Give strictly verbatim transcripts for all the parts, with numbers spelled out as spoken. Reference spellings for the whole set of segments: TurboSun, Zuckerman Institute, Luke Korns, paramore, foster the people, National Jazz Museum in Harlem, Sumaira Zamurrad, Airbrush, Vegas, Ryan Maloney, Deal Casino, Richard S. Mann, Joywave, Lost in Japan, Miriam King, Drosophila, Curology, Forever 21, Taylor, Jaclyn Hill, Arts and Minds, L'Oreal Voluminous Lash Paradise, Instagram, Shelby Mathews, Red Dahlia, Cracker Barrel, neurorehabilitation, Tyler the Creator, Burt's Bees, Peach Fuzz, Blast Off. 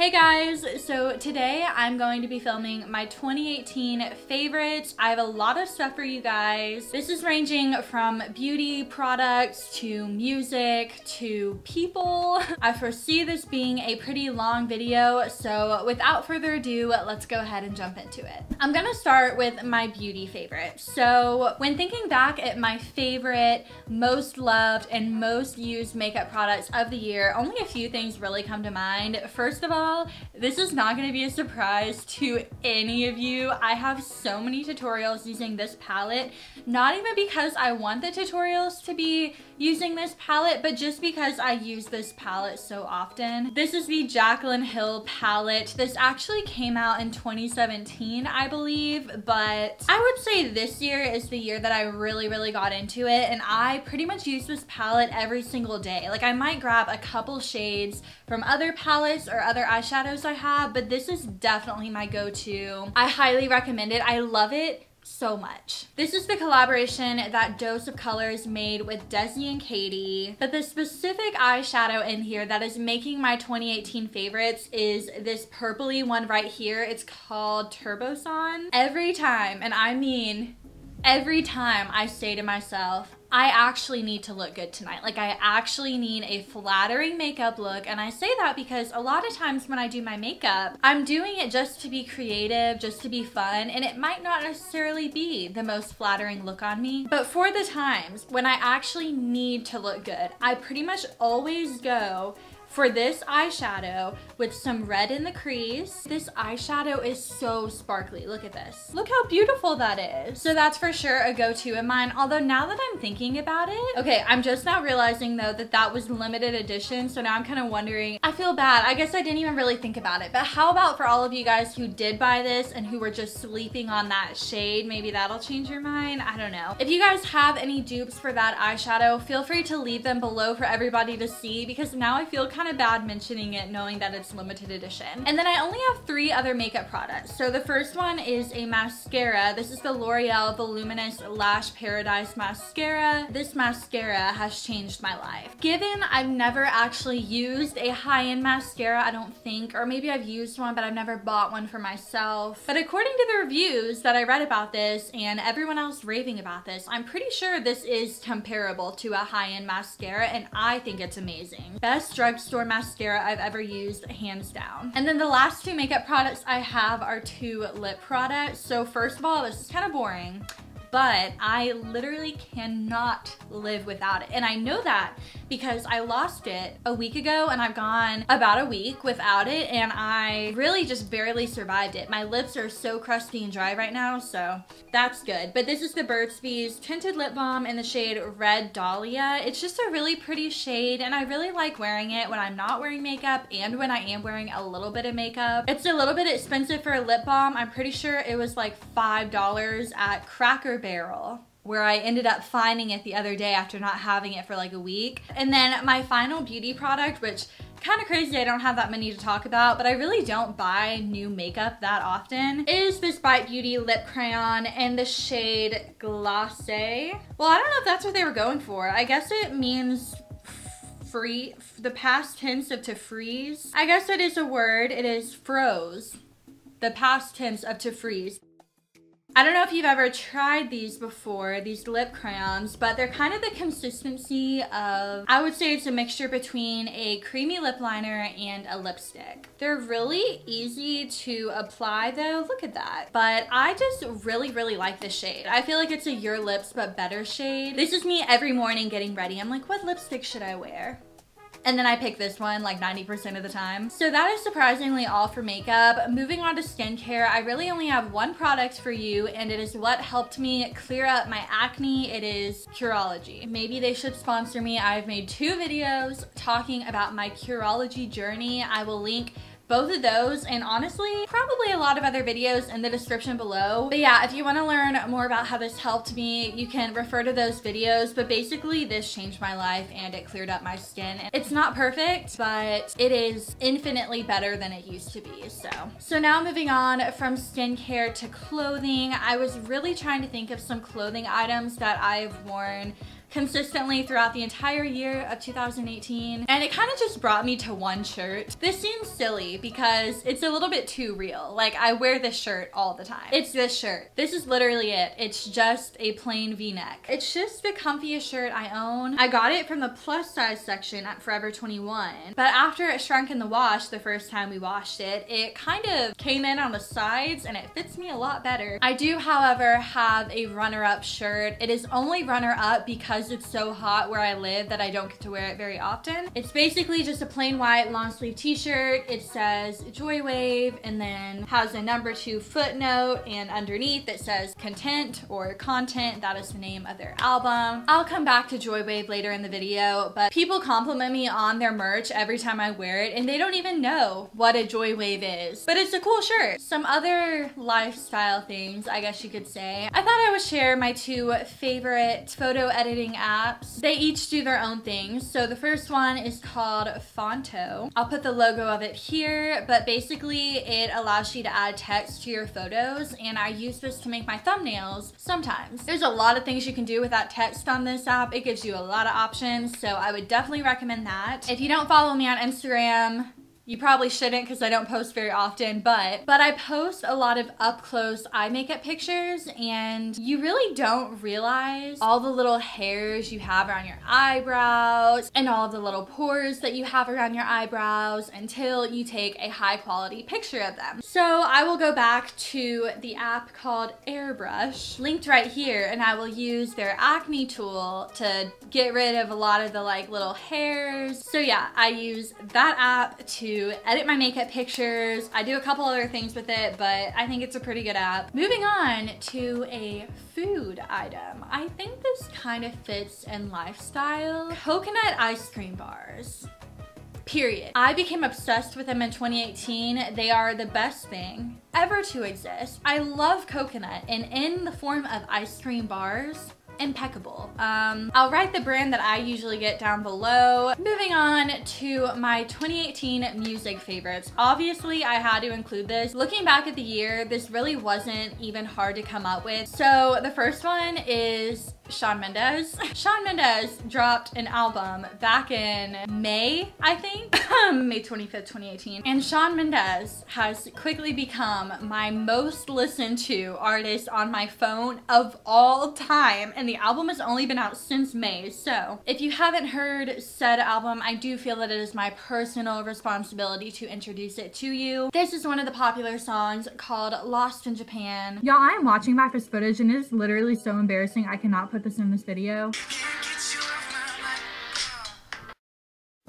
Hey guys, so today I'm going to be filming my twenty eighteen favorites. I have a lot of stuff for you guys. This is ranging from beauty products to music to people. I foresee this being a pretty long video, so without further ado, let's go ahead and jump into it. I'm gonna start with my beauty favorites. So when thinking back at my favorite, most loved, and most used makeup products of the year, only a few things really come to mind. First of all, this is not going to be a surprise to any of you. I have so many tutorials using this palette, not even because I want the tutorials to be using this palette, but just because I use this palette so often. This is the Jaclyn Hill palette. This actually came out in twenty seventeen, I believe, but I would say this year is the year that I really, really got into it, and I pretty much use this palette every single day. Like, I might grab a couple shades from other palettes or other eyeshadows eyeshadows I have, but this is definitely my go-to. I highly recommend it. I love it so much. This is the collaboration that Dose of Colors made with Desi and Katie, but the specific eyeshadow in here that is making my twenty eighteen favorites is this purpley one right here. It's called TurboSun. Every time, and I mean every time, I say to myself, I actually need to look good tonight. Like, I actually need a flattering makeup look, and I say that because a lot of times when I do my makeup, I'm doing it just to be creative, just to be fun, and it might not necessarily be the most flattering look on me. But for the times when I actually need to look good, I pretty much always go for this eyeshadow with some red in the crease. This eyeshadow is so sparkly. Look at this. Look how beautiful that is. So that's for sure a go-to of mine, although now that I'm thinking about it, okay, I'm just now realizing though that that was limited edition, so now I'm kind of wondering. I feel bad. I guess I didn't even really think about it, but how about for all of you guys who did buy this and who were just sleeping on that shade? Maybe that'll change your mind. I don't know. If you guys have any dupes for that eyeshadow, feel free to leave them below for everybody to see, because now I feel kind kind of bad mentioning it knowing that it's limited edition. And then I only have three other makeup products. So the first one is a mascara. This is the L'Oreal Voluminous Lash Paradise mascara. This mascara has changed my life. Given I've never actually used a high-end mascara, I don't think, or maybe I've used one, but I've never bought one for myself. But according to the reviews that I read about this and everyone else raving about this, I'm pretty sure this is comparable to a high-end mascara, and I think it's amazing. Best drugstore Store mascara I've ever used, hands down. And then the last two makeup products I have are two lip products. So first of all, this is kind of boring, but I literally cannot live without it. And I know that because I lost it a week ago and I've gone about a week without it, and I really just barely survived it. My lips are so crusty and dry right now, so that's good. But this is the Burt's Bees Tinted Lip Balm in the shade Red Dahlia. It's just a really pretty shade, and I really like wearing it when I'm not wearing makeup and when I am wearing a little bit of makeup. It's a little bit expensive for a lip balm. I'm pretty sure it was like five dollars at Cracker Barrel, where I ended up finding it the other day after not having it for like a week. And then my final beauty product, which kind of crazy I don't have that many to talk about, but I really don't buy new makeup that often, is this Bite Beauty lip crayon in the shade Glacé. Well, I don't know if that's what they were going for. I guess it means free, the past tense of to freeze. I guess it is a word. It is froze, the past tense of to freeze. I don't know if you've ever tried these before, these lip crayons, but they're kind of the consistency of, I would say it's a mixture between a creamy lip liner and a lipstick. They're really easy to apply though, look at that. But I just really, really like this shade. I feel like it's a Your Lips But Better shade. This is me every morning getting ready. I'm like, what lipstick should I wear? And then I pick this one like ninety percent of the time. So that is surprisingly all for makeup. Moving on to skincare, I really only have one product for you, and it is what helped me clear up my acne. It is Curology. Maybe they should sponsor me. I've made two videos talking about my Curology journey. I will link both of those, and honestly, probably a lot of other videos in the description below. But yeah, if you want to learn more about how this helped me, you can refer to those videos. But basically, this changed my life and it cleared up my skin. It's not perfect, but it is infinitely better than it used to be. So, so now moving on from skincare to clothing, I was really trying to think of some clothing items that I've worn consistently throughout the entire year of two thousand eighteen, and it kind of just brought me to one shirt. This seems silly because it's a little bit too real. Like, I wear this shirt all the time. It's this shirt. This is literally it. It's just a plain v-neck. It's just the comfiest shirt I own. I got it from the plus size section at Forever twenty-one, but after it shrunk in the wash the first time we washed it, it kind of came in on the sides and it fits me a lot better. I do, however, have a runner-up shirt. It is only runner-up because it's so hot where I live that I don't get to wear it very often. It's basically just a plain white long sleeve t-shirt. It says Joywave and then has a number two footnote, and underneath it says Content or Content. That is the name of their album. I'll come back to Joywave later in the video, but people compliment me on their merch every time I wear it and they don't even know what a Joywave is. But it's a cool shirt. Some other lifestyle things, I guess you could say. I thought I would share my two favorite photo editing apps. They each do their own things. So the first one is called Phonto. I'll put the logo of it here, but basically it allows you to add text to your photos, and I use this to make my thumbnails sometimes. There's a lot of things you can do without text on this app. It gives you a lot of options, so I would definitely recommend that. If you don't follow me on Instagram, you probably shouldn't because I don't post very often, but but I post a lot of up-close eye makeup pictures, and you really don't realize all the little hairs you have around your eyebrows and all the little pores that you have around your eyebrows until you take a high-quality picture of them. So I will go back to the app called Airbrush, linked right here, and I will use their acne tool to get rid of a lot of the like little hairs. So yeah, I use that app to edit my makeup pictures. I do a couple other things with it, but I think it's a pretty good app. Moving on to a food item. I think this kind of fits in lifestyle. Coconut ice cream bars. Period. I became obsessed with them in twenty eighteen. They are the best thing ever to exist. I love coconut, and in the form of ice cream bars, impeccable. Um, I'll write the brand that I usually get down below. Moving on to my twenty eighteen music favorites. Obviously, I had to include this. Looking back at the year, this really wasn't even hard to come up with. So the first one is Shawn Mendes. Shawn Mendes dropped an album back in May, I think, May twenty-fifth, twenty eighteen. And Shawn Mendes has quickly become my most listened to artist on my phone of all time. And the album has only been out since May. So if you haven't heard said album, I do feel that it is my personal responsibility to introduce it to you. This is one of the popular songs called Lost in Japan. Y'all, I am watching back this footage and it is literally so embarrassing. I cannot put this in this video.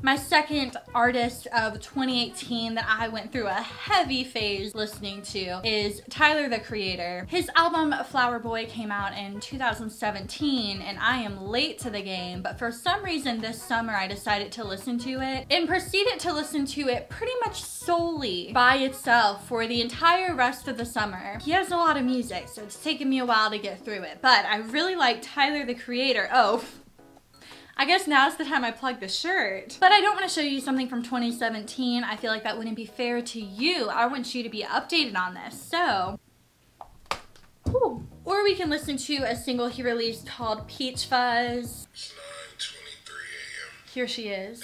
My second artist of twenty eighteen that I went through a heavy phase listening to is Tyler the Creator. His album Flower Boy came out in two thousand seventeen, and I am late to the game, but for some reason this summer I decided to listen to it and proceeded to listen to it pretty much solely by itself for the entire rest of the summer. He has a lot of music, so it's taken me a while to get through it, but I really like Tyler the Creator. Oh, I guess now's the time I plug the shirt. But I don't want to show you something from twenty seventeen. I feel like that wouldn't be fair to you. I want you to be updated on this. So, ooh. Or we can listen to a single he released called Peach Fuzz. It's nine twenty-three a m Here she is.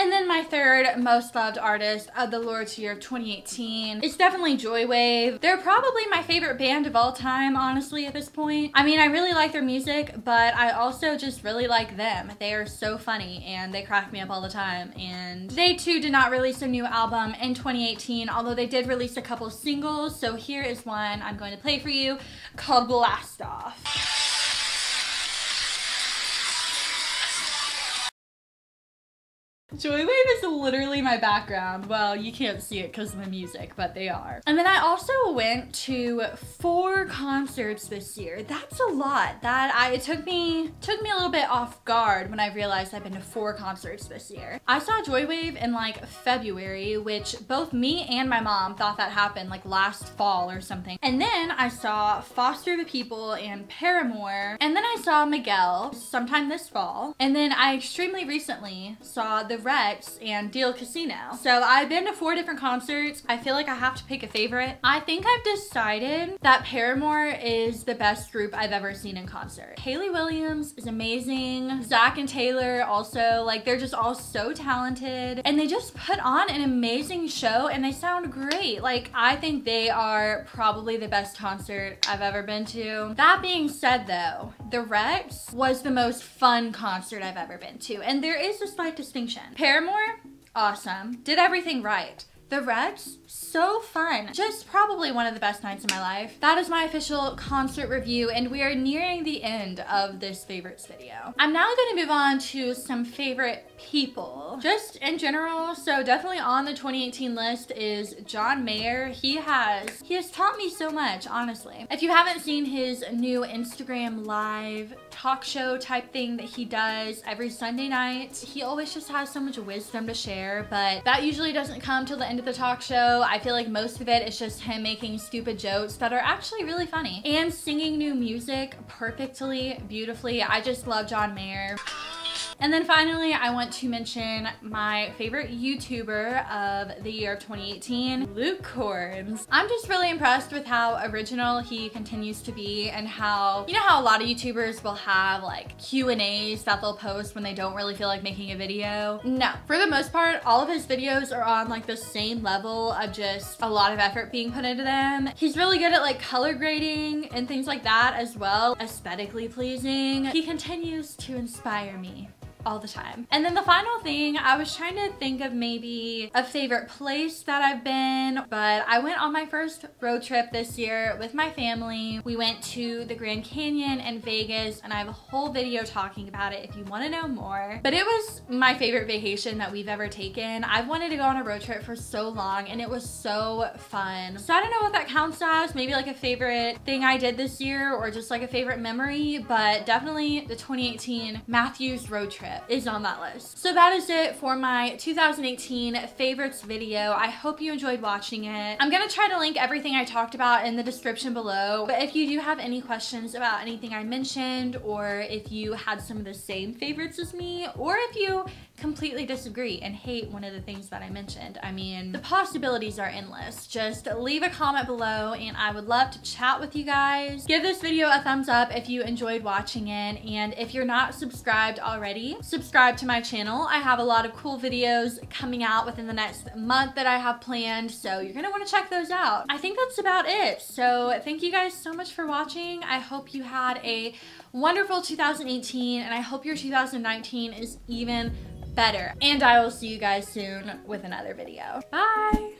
And then my third most loved artist of the Lord's year of twenty eighteen is definitely Joywave. They're probably my favorite band of all time, honestly, at this point. I mean, I really like their music, but I also just really like them. They are so funny and they crack me up all the time. And they too did not release a new album in twenty eighteen, although they did release a couple singles. So here is one I'm going to play for you called Blast Off. Joywave is literally my background. Well, you can't see it because of the music, but they are. And then I also went to four concerts this year. That's a lot. That I it took me took me a little bit off guard when I realized I've been to four concerts this year. I saw Joywave in like February, which both me and my mom thought that happened like last fall or something. And then I saw Foster the People and Paramore. And then I saw Miguel sometime this fall. And then I extremely recently saw the Rex and Deal Casino. So I've been to four different concerts. I feel like I have to pick a favorite. I think I've decided that Paramore is the best group I've ever seen in concert. Hayley Williams is amazing. Zach and Taylor also, like, they're just all so talented and they just put on an amazing show and they sound great. Like, I think they are probably the best concert I've ever been to. That being said though, The Reds was the most fun concert I've ever been to, and there is a slight distinction. Paramore, awesome, did everything right. The Reds, so fun. Just probably one of the best nights of my life. That is my official concert review, and we are nearing the end of this favorites video. I'm now gonna move on to some favorite people, just in general. So definitely on the twenty eighteen list is John Mayer. He has, he has taught me so much, honestly. If you haven't seen his new Instagram live talk show type thing that he does every Sunday night, he always just has so much wisdom to share, but that usually doesn't come till the end of the talk show. I feel like most of it is just him making stupid jokes that are actually really funny and singing new music perfectly, beautifully. I just love John Mayer. And then finally, I want to mention my favorite YouTuber of the year of twenty eighteen, Luke Korns. I'm just really impressed with how original he continues to be and how, you know how a lot of YouTubers will have like Q and A's that they'll post when they don't really feel like making a video? No, for the most part, all of his videos are on like the same level of just a lot of effort being put into them. He's really good at like color grading and things like that as well. Aesthetically pleasing. He continues to inspire me all the time. And then the final thing, I was trying to think of maybe a favorite place that I've been, but I went on my first road trip this year with my family. We went to the Grand Canyon and Vegas, and I have a whole video talking about it if you want to know more. But it was my favorite vacation that we've ever taken. I've wanted to go on a road trip for so long, and it was so fun. So I don't know what that counts as, maybe like a favorite thing I did this year or just like a favorite memory, but definitely the twenty eighteen Matthews road trip is on that list. So that is it for my two thousand eighteen favorites video. I hope you enjoyed watching it. I'm gonna try to link everything I talked about in the description below, but if you do have any questions about anything I mentioned, or if you had some of the same favorites as me, or if you completely disagree and hate one of the things that I mentioned, I mean, the possibilities are endless. Just leave a comment below and I would love to chat with you guys. Give this video a thumbs up if you enjoyed watching it, and if you're not subscribed already, subscribe to my channel. I have a lot of cool videos coming out within the next month that I have planned, so you're gonna want to check those out. I think that's about it. So thank you guys so much for watching. I hope you had a wonderful two thousand eighteen, and I hope your two thousand nineteen is even better. And I will see you guys soon with another video. Bye!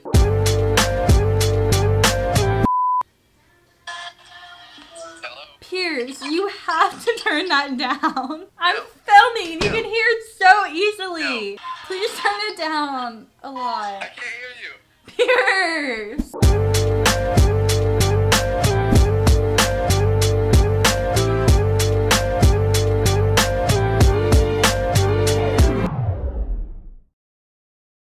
Piers, you have to turn that down. I'm no. filming and you no. can hear it so easily. No. Please turn it down a lot. I can't hear you. Piers!